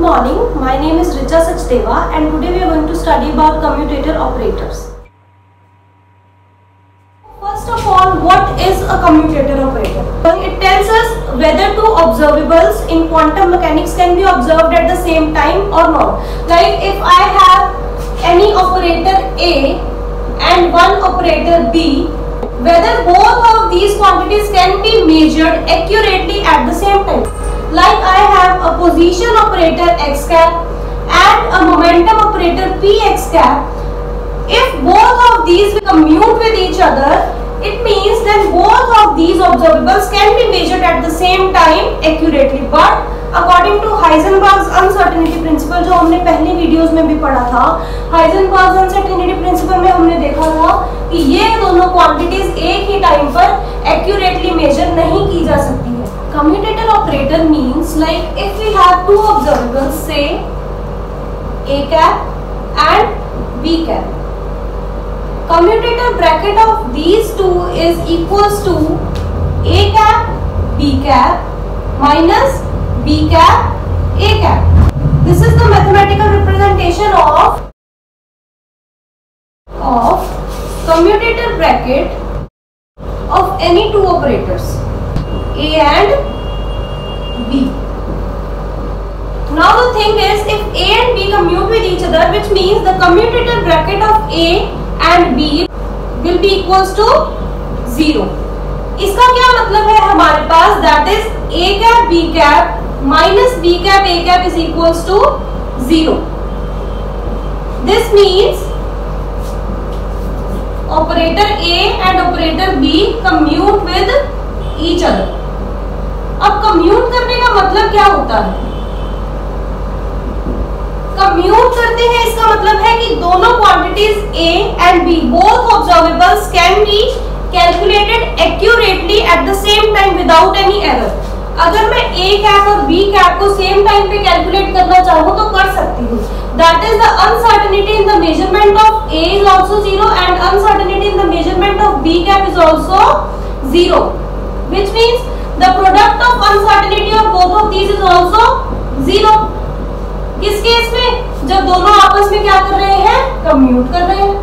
Good morning, my name is Richa Sachdeva and today we are going to study about commutator operators. First of all, what is a commutator operator? It tells us whether two observables in quantum mechanics can be observed at the same time or not. Like if I have any operator A and one operator B, whether both of these quantities can be measured accurately at the same time. Like I have a position operator x cap and a momentum operator p x cap. If both of these commute with each other, it means then both of these observables can be measured at the same time accurately. But according to Heisenberg's uncertainty principle, जो हमने पहले videos में भी पढ़ा था, Heisenberg's uncertainty principle में हमने देखा था कि ये दोनों क्वांटिटीज एक ही टाइम पर एक्यूरेटली मेजर नहीं की जा सकती है. Commutator operator means like if we have two observables, say A cap and B cap, commutator bracket of these two is equals to A cap minus B cap A cap. This is the mathematical representation of commutator bracket of any two operators A and B. Now the thing is, if A and B commute with each other, which means the commutator bracket of A and B will be equals to 0. इसका क्या मतलब है हमारे पास? That is A cap B cap minus B cap A cap is equals to 0. This means operator A and operator B commute with each other. अब commute करने का मतलब क्या होता है? कम्यूट करते हैं इसका मतलब है कि दोनों quantities A and B, both observables can be calculated accurately at the same time without any error. अगर मैं A cap और B cap को सेम टाइम पे कैलकुलेट करना चाहूँ तो कर सकती हूँ. That is the uncertainty in the measurement of A is also 0 and uncertainty in the measurement of B cap is also 0, which means the product of uncertainty of both of these is also 0. किस case में? जब दोनों आपस में क्या कर रहे हैं? कम्यूट कर रहे हैं.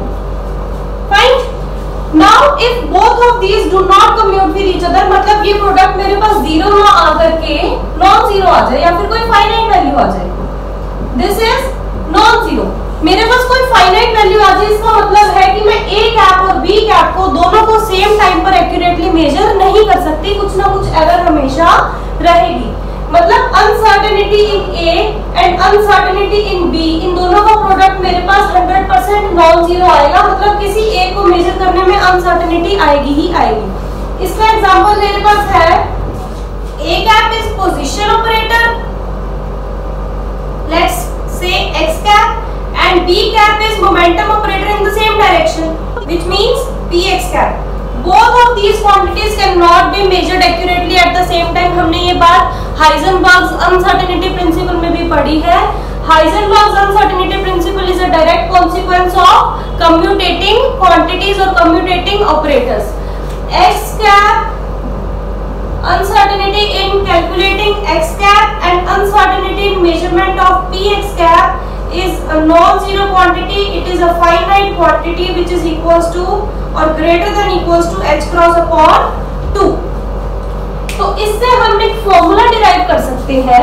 Fine. Now if both of these do not commute with each other, मतलब ये प्रोडक्ट मेरे पास 0 ना आकर के नॉन जीरो आ जाए या फिर कोई फाइनाइट वैल्यू आ जाए. This is non zero. मेरे पास कोई फाइनाइट वैल्यू आ जाए, इसका मतलब है कि मैं A कैप और B कैप को दोनों को सेम टाइम पर एक्यूरेटली मेजर नहीं कर सकती. कुछ ना कुछ एरर हमेशा रहेगी. मतलब uncertainty in A and uncertainty in B, इन दोनों का प्रोडक्ट मेरे पास 100% नॉन जीरो आएगा. मतलब किसी एक को मेजर करने में अनसर्टेनिटी आएगी ही आएगी. इसका एग्जाम्पल मेरे पास है A cap is position operator, let's say X cap, and B cap is momentum operator in the same direction, which means Px cap. Both of these quantities cannot be measured accurately at the same time. हमने ये बात Heisenberg's uncertainty principle में भी पढ़ी है. Heisenberg's uncertainty principle is a direct consequence of commutating quantities or commutating operators. X cap uncertainty in calculating X cap and uncertainty in measurement of Px cap is a non-zero quantity. It is a finite quantity which is equals to or greater than equals to h cross upon 2. तो इससे हम एक formula derive कर सकते हैं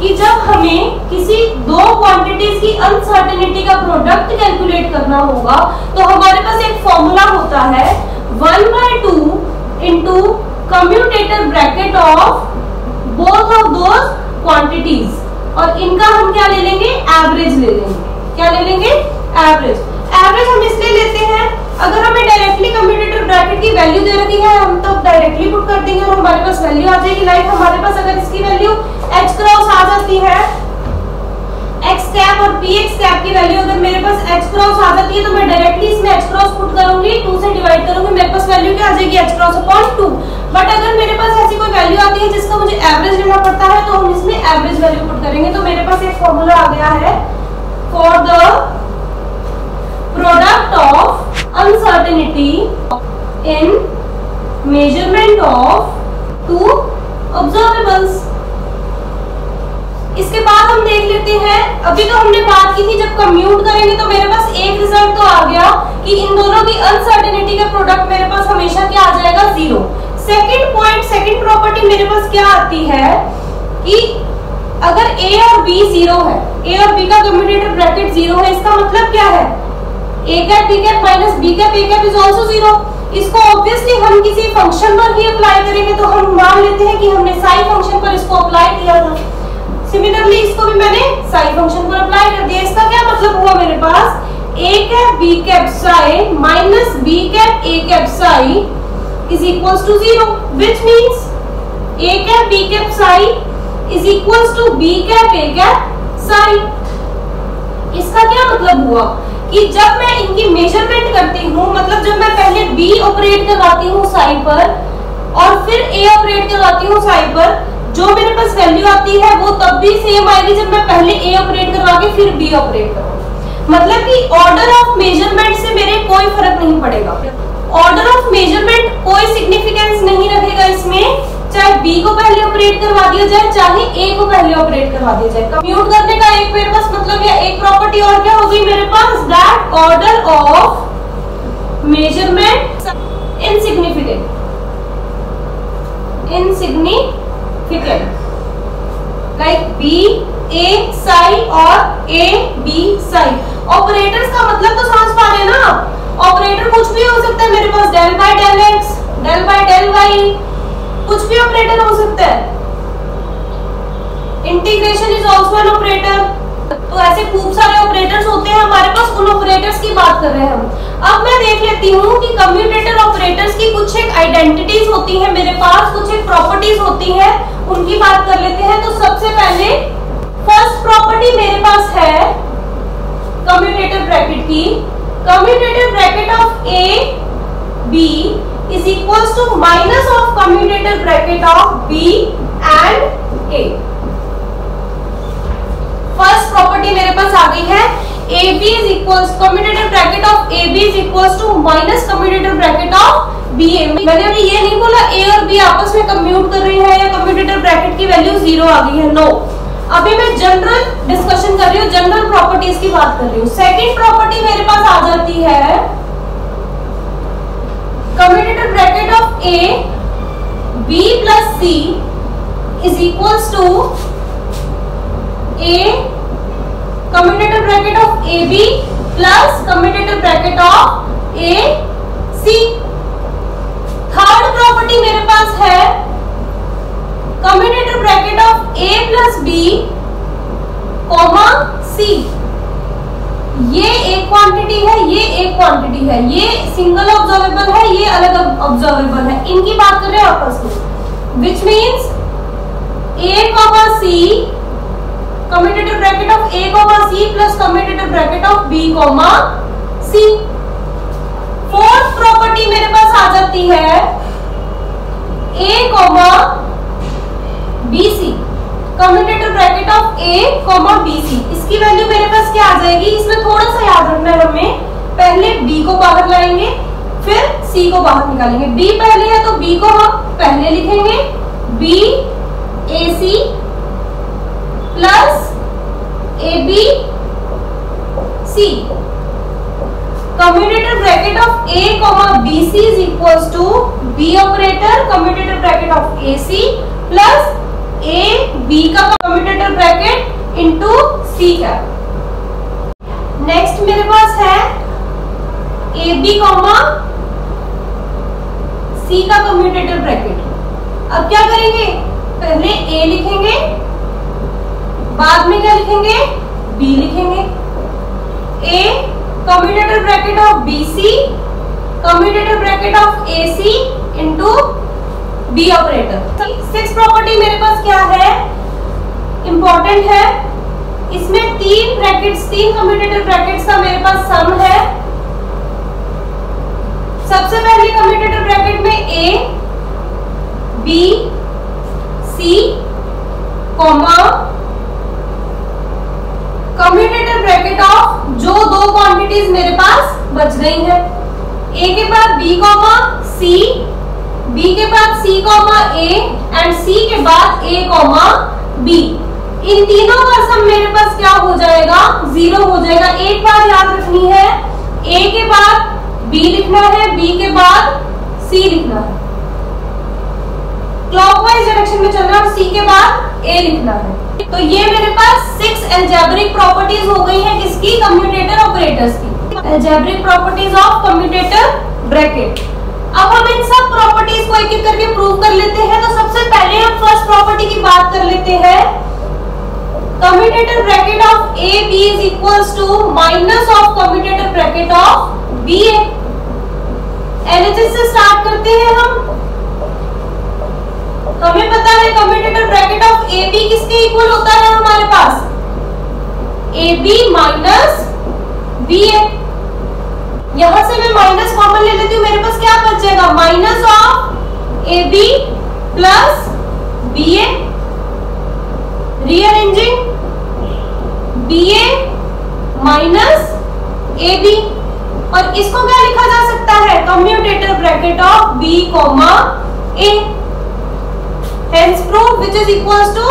कि जब हमें किसी दो क्वांटिटीज की अनसर्टेनिटी का प्रोडक्ट कैलकुलेट करना होगा तो हमारे पास एक फॉर्मूला होता है 1/2 into commutator bracket of both of those quantities और इनका हम क्या ले लेंगे? एवरेज ले लेंगे. क्या ले लेंगे? एवरेज. एवरेज हम इसलिए लेते हैं, अगर हमें डायरेक्टली कम्यूटेटर ब्रैकेट की वैल्यू दे रखी है हम तो डायरेक्टली पुट कर देंगे और हमारे पास वैल्यू आ जाएगी. लाइक हमारे पास अगर इसकी वैल्यू h क्रॉस आ जाती है, x कैप और px कैप की वैल्यू अगर मेरे पास h क्रॉस आ जाती है तो मैं डायरेक्टली इसमें h क्रॉस पुट करूंगी, 2 से डिवाइड करूंगी, मेरे पास वैल्यू क्या आ जाएगी? h cross upon 2. बट अगर मेरे पास ऐसी कोई वैल्यू आती है जिसका मुझे एवरेज लेना पड़ता है तो हम इसमें एवरेज वैल्यू पुट करेंगे. तो मेरे पास एक फार्मूला आ गया है for the product of uncertainty in measurement of two observables. इसके बाद हम देख लेते हैं अभी तो हमने बात की थी जब कम्यूट करेंगे तो मेरे पास एक रिजल्ट तो आ गया कि इन दोनों की अनसर्टेनिटी का प्रोडक्ट मेरे पास हमेशा क्या आ जाएगा, zero. Second point, second property मेरे पास क्या आती है कि अगर ए और बी जीरो है, ए और बी का कम्यूटेटर ब्रैकेट जीरो है, इसका मतलब क्या है a cap b cap minus b cap a cap is also zero। इसको ऑब्वियसली हम किसी फंक्शन पर भी अप्लाई करेंगे तो हम मान लेते हैं कि हमने साई फंक्शन पर इसको अप्लाई किया था। सिमिलरली इसको भी मैंने साई फंक्शन पर अप्लाई कर दिया, इसका क्या मतलब हुआ मेरे पास a cap b cap psi minus b cap a cap psi is equals to zero, which means a cap b cap psi is equals to b cap a cap psi। इसका क्या मतलब हुआ कि जब मैं इनकी मेजरमेंट करती हूँ, मतलब जब मैं पहले B ऑपरेट करवाती हूँ साई पर और फिर A ऑपरेट करवाती हूँ साई पर, जो मेरे पास वैल्यू आती है वो तब भी सेम आएगी जब मैं पहले A ऑपरेट करवा के फिर B ऑपरेट करवाऊँ। मतलब कि ऑर्डर ऑफ मेजरमेंट से मेरे कोई फर्क नहीं पड़ेगा, ऑर्डर ऑफ मेजरमेंट कोई सिग्निफिकेंस नहीं रखेगा इसमें, चाहे B को पहले ऑपरेट करवा दिया जाए चाहे A को पहले ऑपरेट करवा दिया जाए। कम्यूट करने का एक मेरे पास मतलब या एक प्रॉपर्टी और क्या होगी मेरे पास, that order of measurement insignificant, insignificant like B A psi और A B psi। ऑपरेटर्स का मतलब तो समझ पा रहे हैं ना, ऑपरेटर कुछ भी हो सकता है मेरे पास, del by del x, del by del y, कुछ भी ऑपरेटर हो सकता है। Integration is also an operator. तो ऐसे खूब सारे ऑपरेटर्स होते हैं हमारे पास, उन ऑपरेटर्स की बात कर रहे हैं हम। अब मैं देख लेती हूँ कि कम्यूटेटर ऑपरेटर्स की कुछ एक आइडेंटिटीज होती है मेरे पास, कुछ एक प्रॉपर्टीज होती है, उनकी बात कर लेते हैं। तो सबसे पहले फर्स्ट प्रॉपर्टी मेरे पास है कम्यूटेटर ब्रैकेट की, commutator bracket of A B is equals to minus of commutator bracket of B and A। First property मेरे पास आ गई है AB is equals commutator bracket of AB is equals to minus commutator bracket of BA। मैंने अभी ये नहीं बोला A और B आपस में कम्यूट कर रही है या commutator bracket की वैल्यू जीरो आ गई है, no। अभी मैं जनरल डिस्कशन कर रही हूँ, जनरल प्रॉपर्टीज की बात कर रही हूँ। सेकेंड प्रॉपर्टी मेरे पास आ जाती है commutator bracket of A B plus C is equals to A commutator bracket of A B plus commutator bracket of A C. Third property मेरे पास है commutator bracket of A plus B comma C. ये एक quantity है, ये एक quantity है, ये सिंगल ऑब्जर्वेबल है, ये अलग ऑब्जर्वेबल है, इनकी बात कर रहे हैं आपस में। Which means A comma C commutator bracket of A comma C plus commutator bracket of B comma C. Fourth property मेरे पास आ जाती है A comma B C commutator bracket of A comma B C. इसकी value मेरे पास क्या आ जाएगी, इसमें थोड़ा सा याद रखना है हमें, पहले बी को बाहर लाएंगे फिर सी को बाहर निकालेंगे। बी पहले है तो बी को हम पहले लिखेंगे B A C plus A B C. Commutator bracket of A comma B C is equals to B operator commutator bracket of A C plus A B का कम्यूटेटर ब्रैकेट इंटू सी का। Next मेरे पास है A B comma C का commutator bracket. अब क्या करेंगे, पहले ए लिखेंगे, बाद में क्या लिखेंगे, बी लिखेंगे। A commutator bracket of B C commutator bracket of A C into B operator. Six property मेरे पास क्या है, इंपॉर्टेंट है, इसमें तीन ब्रैकेट्स, तीन कम्यूटेटर ब्रैकेट्स का मेरे पास सम है। सबसे पहले कम्यूटेटर ब्रैकेट में A B C comma commutator bracket of जो दो क्वांटिटीज मेरे पास बच गई है, ए के बाद बी कॉमा सी, बी के बाद सी कॉमा ए एंड सी के बाद ए कॉमा बी। इन तीनों का सम मेरे पास क्या हो जाएगा, जीरो हो जाएगा। एक बार याद रखनी है, ए के बाद बी लिखना है, बी के बाद सी लिखना है, क्लॉकवाइज डायरेक्शन में चलना है, सी के बाद ए लिखना है। तो ये मेरे पास 6 अलजेब्रिक प्रॉपर्टीज हो गई है किसकी, कम्यूटेटर ऑपरेटर्स की, algebraic properties of commutator bracket. अब हम इन सब प्रॉपर्टीज को एक एक करके प्रूव कर लेते हैं। तो सबसे पहले हम फर्स्ट प्रॉपर्टी की बात कर लेते हैं, commutator bracket of A B is equals to minus of commutator bracket of B A. LHS से स्टार्ट करते हैं हम। हमें पता है commutator bracket of A B किसके इक्वल होता है, हमारे पास A B minus B A. यहां से मैं माइनस कॉमन ले लेती हूँ, मेरे पास क्या बचेगा, minus of A B plus B A. Rearranging, B A minus A B, और इसको क्या लिखा जा सकता है, commutator bracket of B comma A. Hence proof which is equals to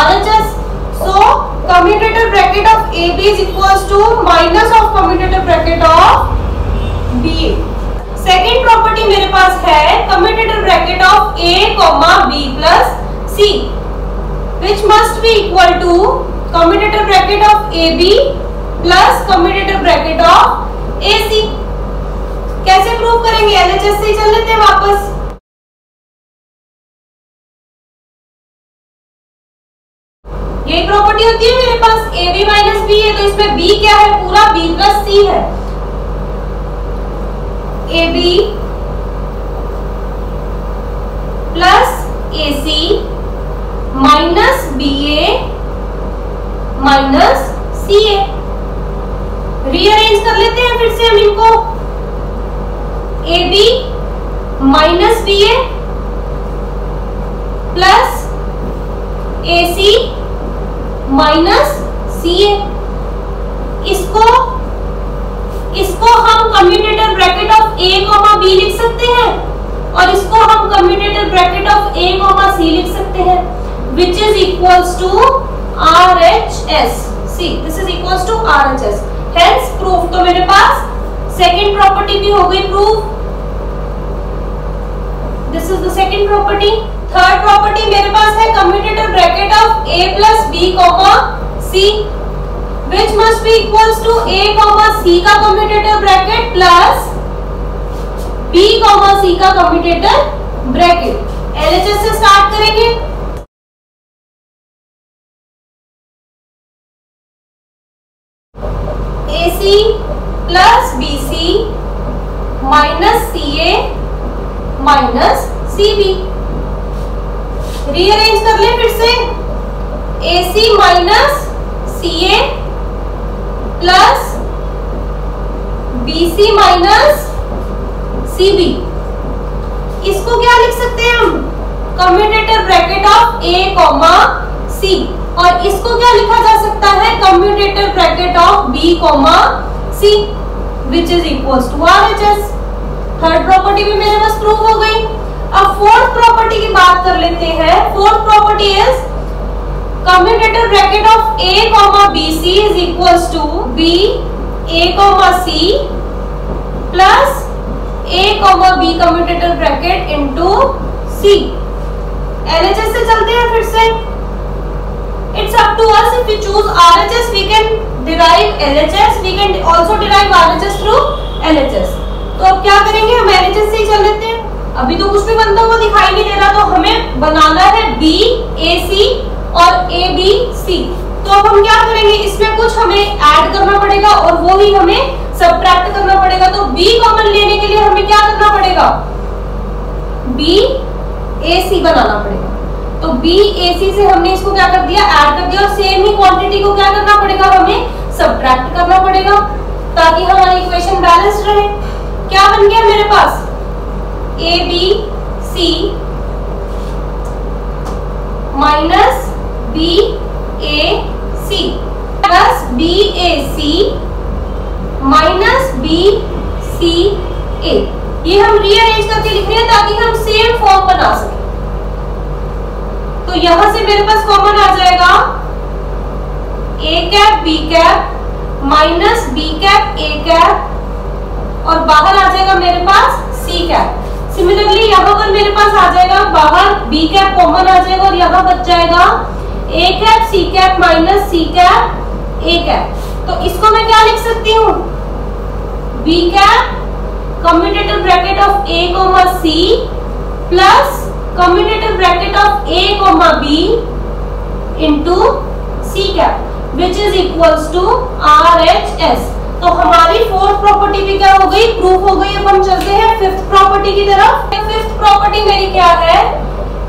RHS. So commutator bracket of AB is equals to minus of commutator bracket of BA. Second property मेरे पास है commutator bracket of A comma B plus C, which must be equal to commutator bracket of AB plus commutator bracket of AC. कैसे prove करेंगे, LHS से चल लेते हैं वापस। ये प्रॉपर्टी होती है मेरे पास ए बी माइनस बी है, तो इसमें बी क्या है, पूरा बी प्लस सी है। A B plus A C minus B A minus C A. Rearrange कर लेते हैं फिर से हम इनको, A B minus B A plus A C minus C A. इसको हम commutator bracket of A comma B लिख सकते हैं, और इसको हम commutator bracket of A comma C लिख सकते हैं, which is equals to R H S C, this is equals to R H S. Hence proof, तो मेरे पास सेकेंड प्रॉपर्टी भी हो गई proof, this is the second property. Third property मेरे पास है commutator bracket of a plus B comma C, which must be equals to a comma C का commutator bracket plus b comma C का commutator bracket. LHS से start करेंगे। ac plus bc minus ca minus cb। Rearrange कर ले फिर से, AC minus CA plus BC minus CB। इसको क्या लिख सकते हैं हम, commutator bracket of A comma C, और इसको क्या लिखा जा सकता है, commutator bracket of B comma C, which is equals to RHS। Third property भी मेरे पास प्रूव हो गई। अब फोर्थ प्रॉपर्टी की बात कर लेते हैं। Fourth property is commutator bracket of a comma B C is equals to B a comma C plus a comma B commutator bracket into c। LHS से चलते हैं फिर से। It's up to us if we choose RHS, we can derive LHS, we can also derive RHS through LHS। तो अब क्या करेंगे, हम LHS से ही चल लेते हैं, अभी तो कुछ भी बनता हुआ दिखाई नहीं दे रहा। तो हमें बनाना है बी ए सी और ए बी सी। तो अब हम क्या करेंगे, इसमें कुछ हमें ऐड करना पड़ेगा और वो ही हमें सबट्रैक्ट करना पड़ेगा। तो बी कॉमन लेने के लिए हमें क्या करना पड़ेगा, बी ए सी बनाना पड़ेगा। तो बी ए सी से हमने इसको क्या कर दिया, ऐड कर दिया, और सेम ही क्वांटिटी को क्या करना पड़ेगा, हमें सबट्रैक्ट करना पड़ेगा ताकि हमारी इक्वेशन बैलेंस्ड रहे। क्या बन गया मेरे पास, A B C minus B A C plus B A C minus B C A. ये हम रीअरेंज करके लिख रहे हैं ताकि हम सेम फॉर्म बना सकें। तो यहां से मेरे पास कॉमन आ जाएगा A cap B cap minus B cap A cap और बाहर आ जाएगा मेरे पास सी कैप। सिमिलरली यहाँ पर मेरे पास आ जाएगा बाहर बी कैप कॉमन आ जाएगा और यहाँ बच जाएगा A cap C cap minus C cap A cap. तो इसको मैं क्या लिख सकती हूँ, B cap commutator bracket of A comma C plus commutator bracket of A comma B into C cap which is equals to R H S. तो हमारी fourth property भी क्या हो गई, प्रूफ हो गई। अब हम चलते हैं फिफ्थ प्रॉपर्टी की तरफ। फिफ्थ प्रॉपर्टी मेरी क्या है,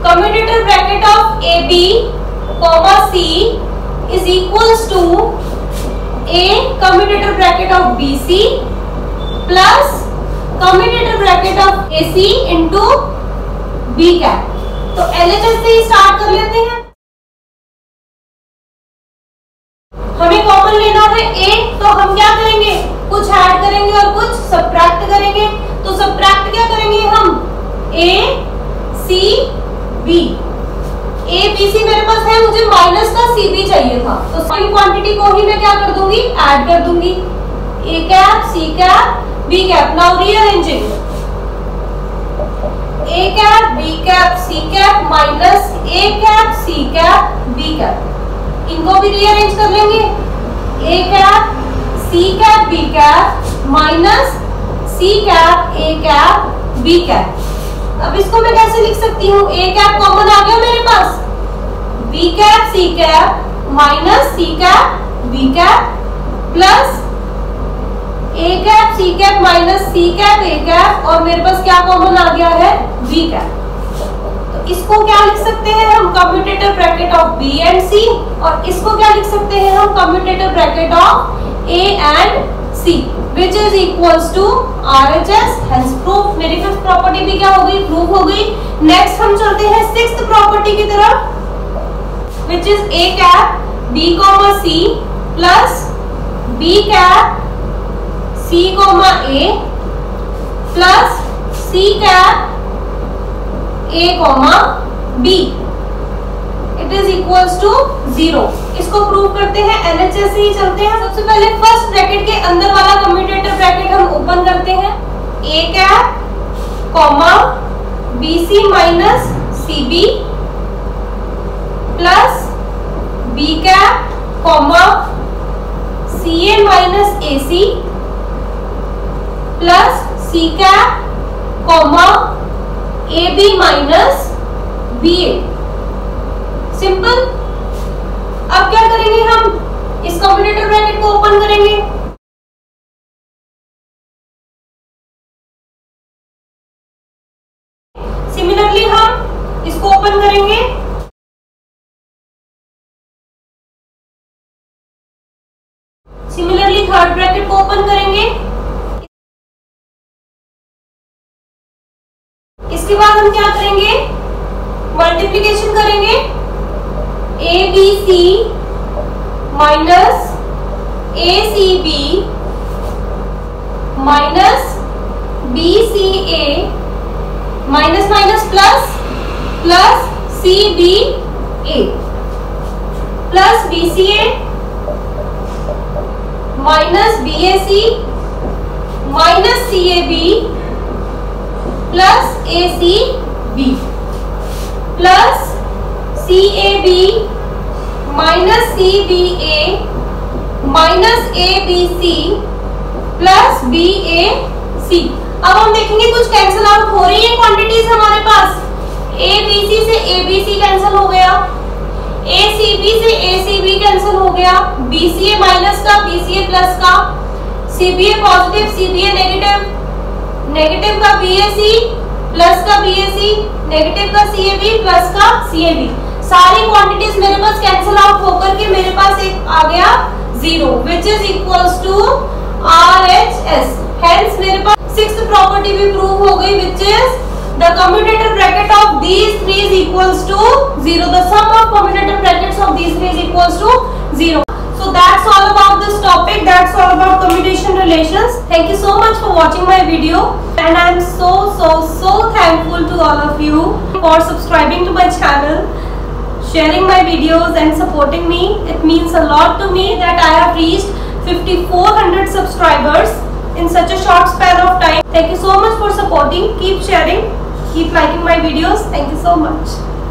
commutator bracket of A B comma C is equals to A commutator bracket of B C plus commutator bracket of A C into B cap. तो LHS से ही स्टार्ट कर लेते हैं। हमें कॉमन लेना है A, तो हम क्या करेंगे, कुछ ऐड करेंगे और कुछ सबट्रैक्ट करेंगे। तो सबट्रैक्ट क्या करेंगे हम, A C B। A B C मेरे पास है, मुझे माइनस का C B चाहिए था, तो सारी क्वांटिटी को ही मैं क्या कर दूंगी, ऐड कर दूंगी। A cap C cap B cap. Now rearranging A cap B cap C cap minus A cap C cap B cap, इनको भी रीअरेंज कर लेंगे। A cap C cap B cap minus C cap A cap B cap. अब इसको मैं कैसे लिख सकती हूँ, A कैप कॉमन आ गया मेरे पास, B cap C cap minus C cap B cap plus A cap C cap minus C cap A cap और मेरे पास क्या कॉमन आ गया है, B कैप। तो इसको क्या लिख सकते हैं हम, commutator bracket of B and C, और इसको क्या लिख सकते हैं हम, commutator bracket of A and C which is equals to RHS, hence proof। मेरी फिफ्थ प्रॉपर्टी भी क्या हो गई, प्रूफ हो गई। नेक्स्ट हम चलते हैं सिक्स्थ प्रॉपर्टी की तरफ which is A cap B comma C plus B cap C comma A plus C cap A comma B it is equals to 0। इसको प्रूव करते हैं LHS से ही चलते हैं। सबसे पहले फर्स्ट ब्रैकेट के अंदर वाला कम्यूटेटर ब्रैकेट हम ओपन करते हैं। A cap comma BC minus CB plus B cap comma CA minus AC plus C cap comma AB minus BA। Simple. अब क्या करेंगे हम, इस कम्यूटेटर ब्रैकेट को ओपन करेंगे। सिमिलरली हम इसको ओपन करेंगे। सिमिलरली थर्ड ब्रैकेट को ओपन करेंगे। इसके बाद हम क्या करेंगे, मल्टीप्लिकेशन करेंगे। ABC minus ACB minus BCA minus minus plus plus CBA plus BCA minus BAC minus CAB plus ACB plus CAB minus CBA minus ABC plus BAC। अब हम देखेंगे कुछ कैंसिल आउट हो रही है क्वांटिटीज हमारे पास। ABC से ABC कैंसिल हो गया, ACB से ACB कैंसिल हो गया, BCA माइनस का BCA प्लस का, CBA positive CBA negative, negative का BAC प्लस का BAC, नेगेटिव का CAB प्लस का CAB। सारी क्वांटिटीज मेरे पास कैंसिल आउट होकर के मेरे पास एक आ गया 0 which is equals to RHS। Hence मेरे पास sixth property भी prove हो गई which is the commutator bracket of these three is equals to 0, the sum of commutator brackets of these three is equals to 0. So that's all about this topic, that's all about commutation relations. Thank you so much for watching my video and I am so thankful to all of you for subscribing to my channel. sharing my videos and supporting me. It means a lot to me that I have reached 5400 subscribers in such a short span of time. Thank you so much for supporting. Keep sharing, keep liking my videos. Thank you so much.